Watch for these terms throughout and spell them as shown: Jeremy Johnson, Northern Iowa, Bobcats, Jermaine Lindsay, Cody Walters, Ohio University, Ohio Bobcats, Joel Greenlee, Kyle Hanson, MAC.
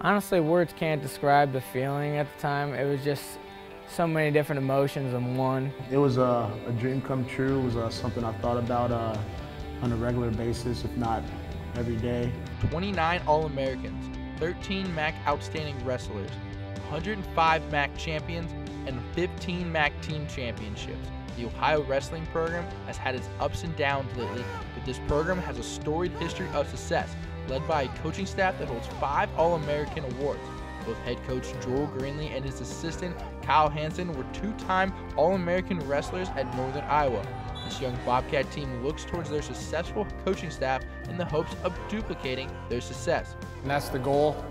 Honestly, words can't describe the feeling at the time. It was just so many different emotions in one. It was a dream come true. It was something I thought about on a regular basis, if not every day. 29 All-Americans, 13 MAC Outstanding Wrestlers, 105 MAC Champions, and 15 MAC Team Championships. The Ohio Wrestling Program has had its ups and downs lately, but this program has a storied history of success, led by a coaching staff that holds 5 All-American awards. Both head coach Joel Greenlee and his assistant Kyle Hanson were 2-time All-American wrestlers at Northern Iowa. This young Bobcat team looks towards their successful coaching staff in the hopes of duplicating their success. And that's the goal.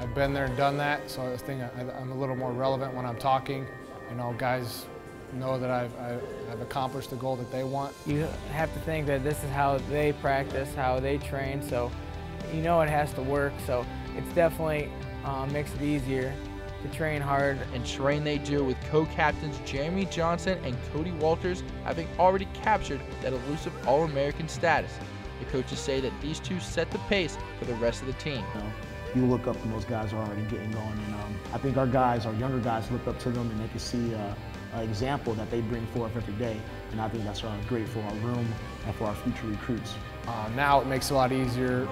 I've been there and done that, so I think I'm a little more relevant when I'm talking. You know, guys know that I've accomplished the goal that they want. You have to think that this is how they practice, how they train, so you know it has to work, so it's definitely makes it easier to train hard. And train they do, with co-captains Jeremy Johnson and Cody Walters having already captured that elusive All-American status. The coaches say that these two set the pace for the rest of the team. You look up and those guys are already getting going, and I think our guys, our younger guys, look up to them and they can see an example that they bring forth every day, and I think that's great for our room and for our future recruits. Now it makes it a lot easier.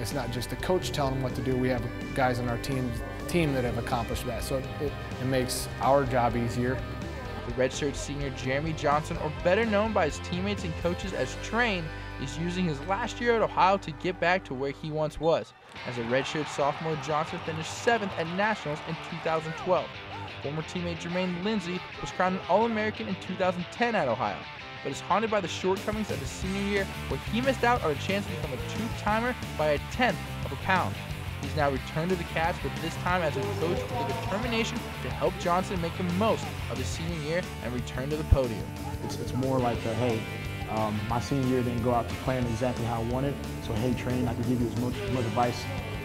It's not just the coach telling them what to do. We have guys on our team that have accomplished that, so it makes our job easier. The redshirt senior Jeremy Johnson, or better known by his teammates and coaches as Train, is using his last year at Ohio to get back to where he once was. As a redshirt sophomore, Johnson finished 7th at Nationals in 2012. Former teammate Jermaine Lindsay was crowned an All-American in 2010 at Ohio, but is haunted by the shortcomings of his senior year, where he missed out on a chance to become a 2-timer by a 1/10 of a pound. He's now returned to the Cats, but this time as a coach with the determination to help Johnson make the most of his senior year and return to the podium. It's more like the, hey, my senior year didn't go out to plan exactly how I wanted, so hey, Train, I can give you as much advice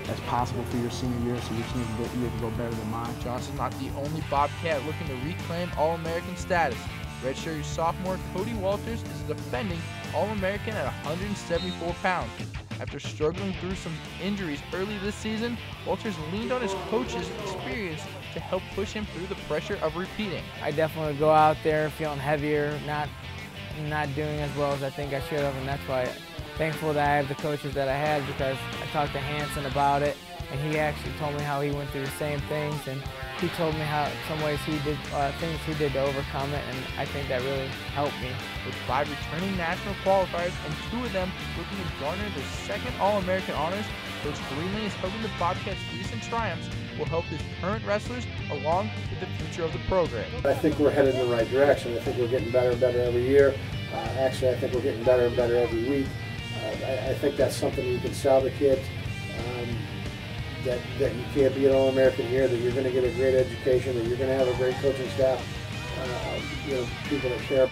as possible for your senior year, so your senior year can go better than mine. Johnson's not the only Bobcat looking to reclaim All-American status. Redshirt sophomore Cody Walters is a defending All-American at 174 pounds. After struggling through some injuries early this season, Walters leaned on his coach's experience to help push him through the pressure of repeating. I definitely go out there feeling heavier, not doing as well as I think I should have, and that's why I'm thankful that I have the coaches that I had, because I talked to Hanson about it, and he actually told me how he went through the same things, and he told me how some ways he did things he did to overcome it, and I think that really helped me. With 5 returning national qualifiers and 2 of them looking to garner their 2nd All-American honors, Coach Greenlee is hoping the Bobcats' recent triumphs will help his current wrestlers along with the future of the program. I think we're headed in the right direction. I think we're getting better and better every year. Actually, I think we're getting better and better every week. I think that's something you can sell the kids. That you can't be an All-American here, that you're going to get a great education, that you're going to have a great coaching staff, people that care.